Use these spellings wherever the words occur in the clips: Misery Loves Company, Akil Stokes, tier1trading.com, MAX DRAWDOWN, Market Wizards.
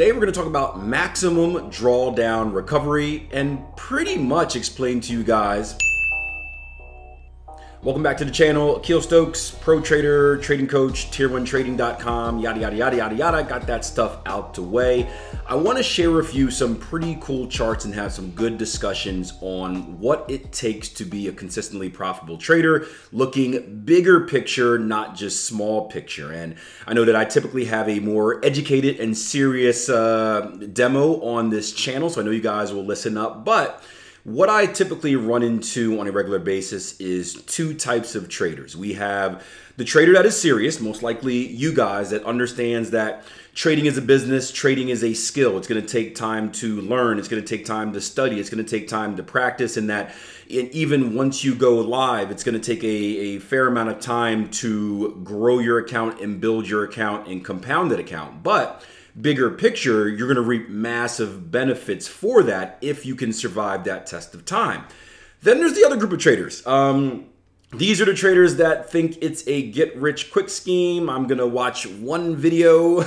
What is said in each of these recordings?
Today we're going to talk about maximum drawdown recovery and pretty much explain to you guys. Welcome back to the channel. Akil Stokes, pro trader, trading coach, tier1trading.com, yada, yada, yada, yada, yada. Got that stuff out the way. I want to share with you some pretty cool charts and have some good discussions on what it takes to be a consistently profitable trader, looking bigger picture, not just small picture. And I know that I typically have a more educated and serious demo on this channel, so I know you guys will listen up, but what I typically run into on a regular basis is two types of traders. We have the trader that is serious, most likely you guys, that understands that trading is a business, trading is a skill. It's going to take time to learn. It's going to take time to study. It's going to take time to practice, and that even once you go live, it's going to take a fair amount of time to grow your account and build your account and compound that account. But bigger picture, you're going to reap massive benefits for that if you can survive that test of time. Then there's the other group of traders. These are the traders that think it's a get-rich-quick scheme. I'm going to watch one video.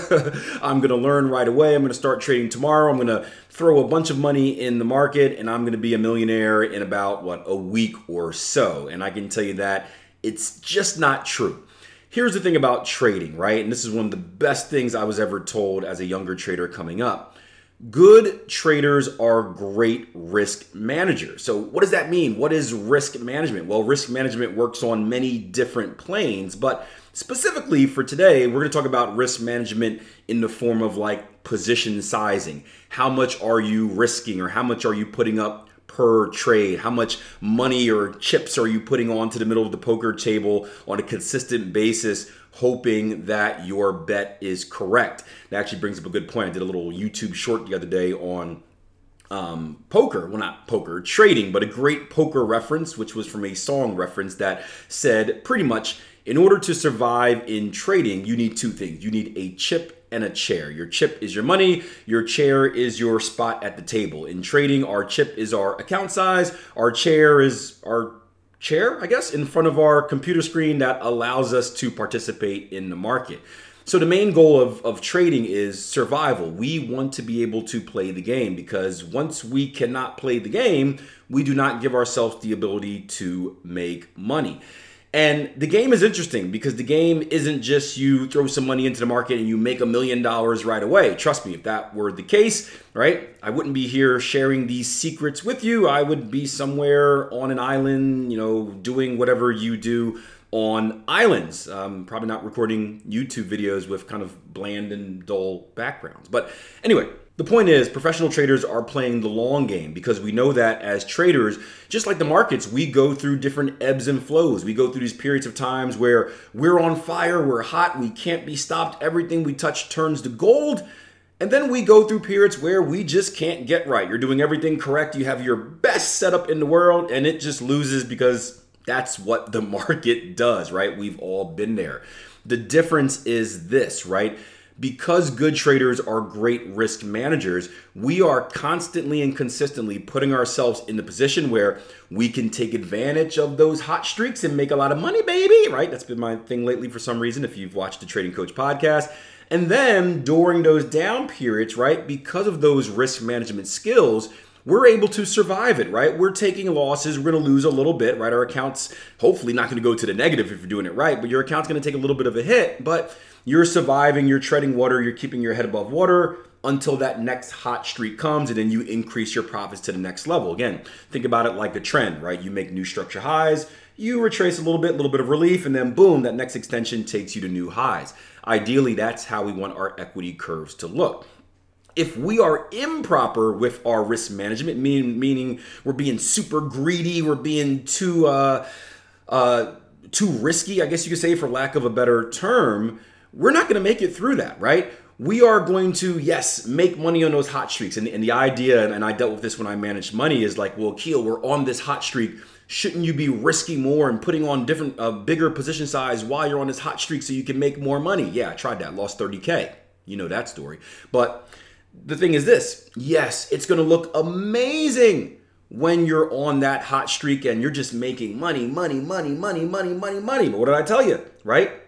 I'm going to learn right away. I'm going to start trading tomorrow. I'm going to throw a bunch of money in the market, and I'm going to be a millionaire in about, what, a week or so. And I can tell you that it's just not true. Here's the thing about trading, right? And this is one of the best things I was ever told as a younger trader coming up. Good traders are great risk managers. So what does that mean? What is risk management? Well, risk management works on many different planes, but specifically for today, we're going to talk about risk management in the form of like position sizing. How much are you risking, or how much are you putting up per trade? How much money or chips are you putting onto the middle of the poker table on a consistent basis, hoping that your bet is correct? That actually brings up a good point. I did a little YouTube short the other day on poker, well, not poker, trading, but a great poker reference, which was from a song reference that said pretty much, in order to survive in trading, you need two things. You need a chip and a chair. Your chip is your money. Your chair is your spot at the table. In trading, our chip is our account size. Our chair is our chair, I guess, in front of our computer screen that allows us to participate in the market. So the main goal of trading is survival. We want to be able to play the game, because once we cannot play the game, we do not give ourselves the ability to make money. And the game is interesting, because the game isn't just you throw some money into the market and you make $1 million right away. Trust me, if that were the case, right, I wouldn't be here sharing these secrets with you. I would be somewhere on an island, you know, doing whatever you do on islands. Probably not recording YouTube videos with kind of bland and dull backgrounds. But anyway, the point is, professional traders are playing the long game, because we know that as traders, just like the markets, we go through different ebbs and flows. We go through these periods of times where we're on fire, we're hot, we can't be stopped, everything we touch turns to gold. And then we go through periods where we just can't get right. You're doing everything correct, you have your best setup in the world, and it just loses, because that's what the market does, right? We've all been there. The difference is this, right? Because good traders are great risk managers, we are constantly and consistently putting ourselves in the position where we can take advantage of those hot streaks and make a lot of money, baby, right? That's been my thing lately for some reason, if you've watched the Trading Coach podcast. And then during those down periods, right, because of those risk management skills, we're able to survive it, right? We're taking losses. We're going to lose a little bit, right? Our account's hopefully not going to go to the negative if you're doing it right, but your account's going to take a little bit of a hit, but you're surviving, you're treading water, you're keeping your head above water until that next hot streak comes, and then you increase your profits to the next level. Again, think about it like a trend, right? You make new structure highs, you retrace a little bit of relief, and then boom, that next extension takes you to new highs. Ideally, that's how we want our equity curves to look. If we are improper with our risk management, meaning we're being super greedy, we're being too risky, I guess you could say, for lack of a better term, we're not going to make it through that, right? We are going to, yes, make money on those hot streaks. And the idea, and I dealt with this when I managed money, is like, well, Akil, we're on this hot streak. Shouldn't you be risking more and putting on different, bigger position size while you're on this hot streak so you can make more money? Yeah, I tried that, lost 30K. You know that story. But the thing is this, yes, it's going to look amazing when you're on that hot streak and you're just making money, money, money, money, money, money, money. But what did I tell you, right?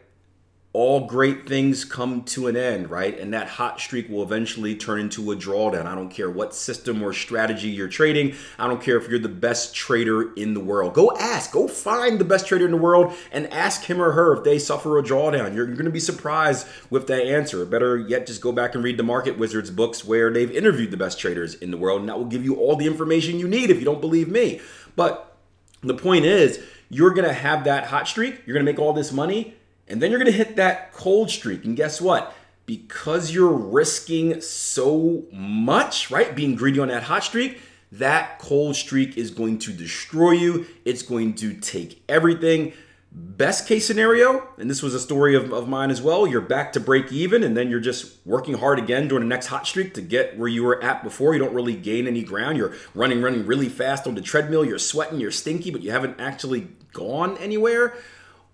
all great things come to an end, right? And that hot streak will eventually turn into a drawdown. I don't care what system or strategy you're trading. I don't care if you're the best trader in the world. Go ask, go find the best trader in the world and ask him or her if they suffer a drawdown. You're gonna be surprised with that answer. Better yet, just go back and read the Market Wizards books where they've interviewed the best traders in the world, and that will give you all the information you need if you don't believe me. But the point is, you're gonna have that hot streak, you're gonna make all this money, and then you're gonna hit that cold streak. And guess what? Because you're risking so much, right? Being greedy on that hot streak, that cold streak is going to destroy you. It's going to take everything. Best case scenario, and this was a story of mine as well, you're back to break even, and then you're just working hard again during the next hot streak to get where you were at before. You don't really gain any ground. You're running really fast on the treadmill. You're sweating, you're stinky, but you haven't actually gone anywhere.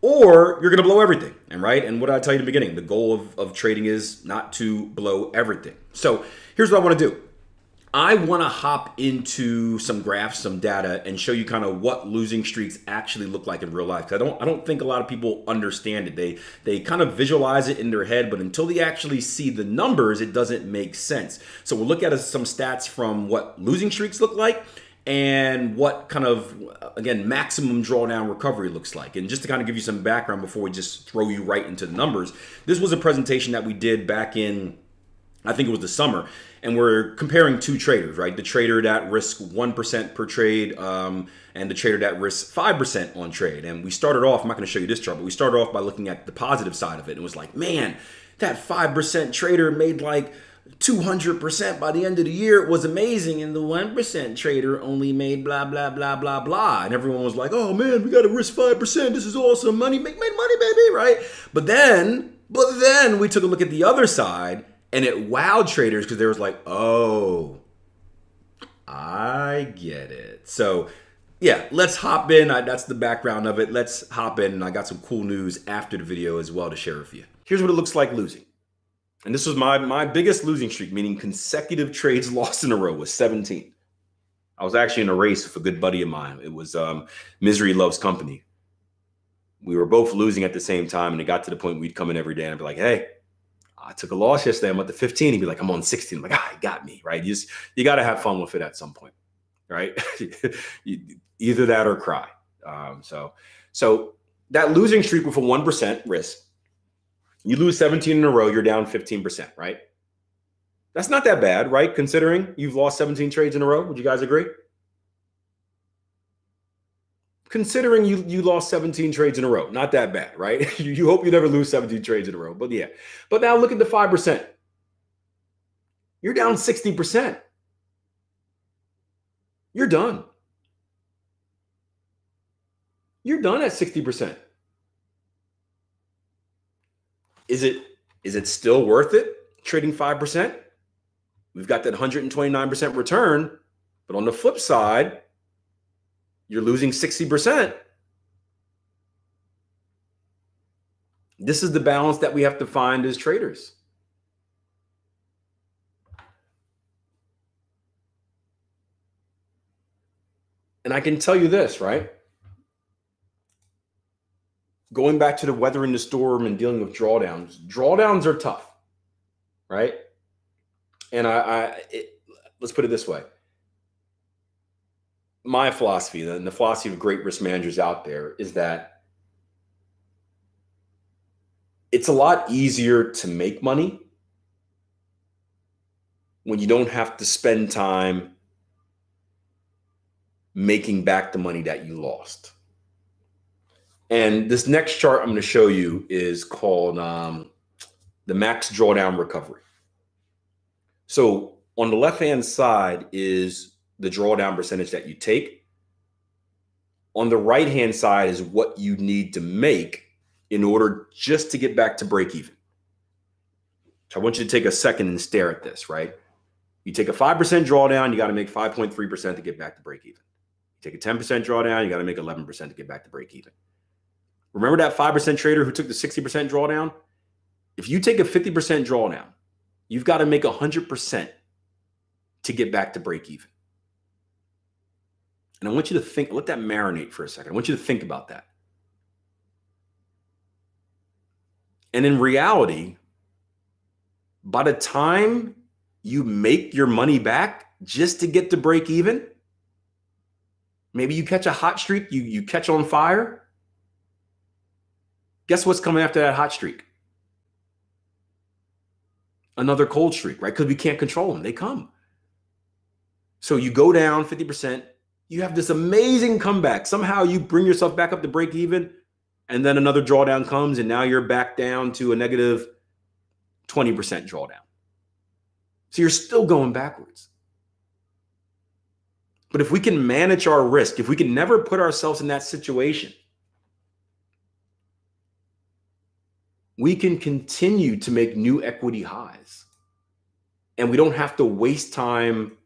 Or you're gonna blow everything, and right? And what did I tell you in the beginning? The goal of trading is not to blow everything. So here's what I wanna do. I wanna hop into some graphs, some data, and show you kind of what losing streaks actually look like in real life. Cause I don't think a lot of people understand it. They kind of visualize it in their head, but until they actually see the numbers, it doesn't make sense. So we'll look at some stats from what losing streaks look like, and what kind of, again, maximum drawdown recovery looks like. And just to kind of give you some background before we just throw you right into the numbers, this was a presentation that we did back in, I think it was the summer, and we're comparing two traders, right? The trader that risks 1% per trade and the trader that risks 5% on trade. And we started off, I'm not gonna show you this chart, but we started off by looking at the positive side of it. It was like, man, that 5% trader made like 200% by the end of the year. It was amazing. And the 1% trader only made blah, blah, blah, blah, blah. And everyone was like, oh man, we got to risk 5%. This is awesome. Money, make money, baby, right? But then we took a look at the other side and it wowed traders because they was like, oh, I get it. So yeah, let's hop in. That's the background of it. Let's hop in. And I got some cool news after the video as well to share with you. Here's what it looks like losing. And this was my biggest losing streak, meaning consecutive trades lost in a row, was 17. I was actually in a race with a good buddy of mine. It was Misery Loves Company. We were both losing at the same time, and it got to the point we'd come in every day and I'd be like, hey, I took a loss yesterday. I'm at the 15. He'd be like, I'm on 16. I'm like, ah, it got me, right? You got to have fun with it at some point, right? Either that or cry. So that losing streak with a 1% risk, you lose 17 in a row, you're down 15%, right? That's not that bad, right? Considering you've lost 17 trades in a row, would you guys agree? Considering you lost 17 trades in a row, not that bad, right? You hope you never lose 17 trades in a row, but yeah. But now look at the 5%. You're down 60%. You're done. You're done at 60%. Is it still worth it trading 5%? We've got that 129% return, but on the flip side, you're losing 60%. This is the balance that we have to find as traders. And I can tell you this, right? Going back to the weathering the storm and dealing with drawdowns, drawdowns are tough, right? And let's put it this way. My philosophy, and the philosophy of great risk managers out there, is that it's a lot easier to make money when you don't have to spend time making back the money that you lost. And this next chart I'm going to show you is called the MAX DRAWDOWN recovery. So on the left-hand side is the drawdown percentage that you take. On the right-hand side is what you need to make in order just to get back to break even. So I want you to take a second and stare at this, right? You take a 5% drawdown, you got to make 5.3% to get back to break even. You take a 10% drawdown, you got to make 11% to get back to break even. Remember that 5% trader who took the 60% drawdown? If you take a 50% drawdown, you've got to make 100% to get back to break even. And I want you to think, let that marinate for a second. I want you to think about that. And in reality, by the time you make your money back just to get to break even, maybe you catch a hot streak, you catch on fire. Guess what's coming after that hot streak? Another cold streak, right? Because we can't control them. They come. So you go down 50%. You have this amazing comeback. Somehow you bring yourself back up to break even, and then another drawdown comes, and now you're back down to a negative 20% drawdown. So you're still going backwards. But if we can manage our risk, if we can never put ourselves in that situation, we can continue to make new equity highs. And we don't have to waste time,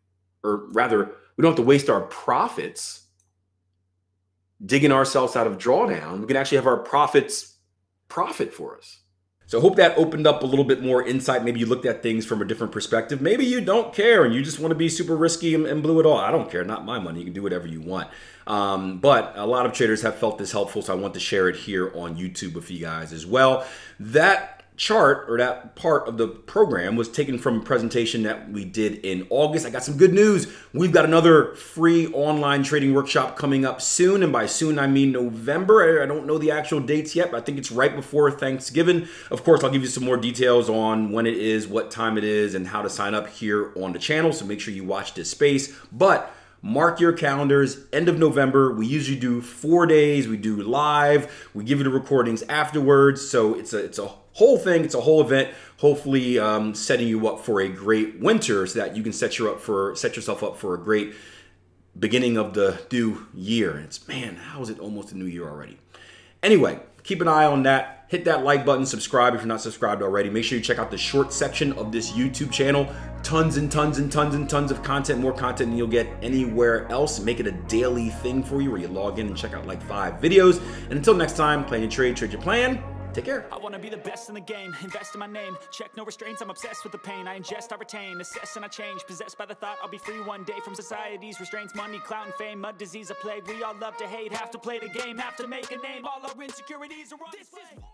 or rather, we don't have to waste our profits digging ourselves out of drawdown. We can actually have our profits profit for us. So I hope that opened up a little bit more insight. Maybe you looked at things from a different perspective. Maybe you don't care and you just want to be super risky and blew it all. I don't care. Not my money. You can do whatever you want. But a lot of traders have felt this helpful, so I want to share it here on YouTube with you guys as well. That chart, or that part of the program, was taken from a presentation that we did in August. I got some good news. We've got another free online trading workshop coming up soon, and by soon I mean November. I don't know the actual dates yet, but I think it's right before Thanksgiving. Of course, I'll give you some more details on when it is, what time it is, and how to sign up here on the channel, so make sure you watch this space. But mark your calendars, end of November. We usually do 4 days. We do live. We give you the recordings afterwards. So it's a whole thing. It's a whole event. Hopefully setting you up for a great winter so that you can set yourself up for a great beginning of the new year. It's, man, how is it almost a new year already? Anyway, keep an eye on that. Hit that like button. Subscribe if you're not subscribed already. Make sure you check out the short section of this YouTube channel. Tons and tons and tons and tons of content, more content than you'll get anywhere else. Make it a daily thing for you where you log in and check out like 5 videos. And until next time, plan your trade, trade your plan. Take care. I want to be the best in the game. Invest in my name. Check no restraints. I'm obsessed with the pain. I ingest, I retain. Assess and I change. Possessed by the thought I'll be free one day from society's restraints. Money, clout, and fame. A disease, a plague. We all love to hate. Have to play the game. Have to make a name. All our insecurities are on display.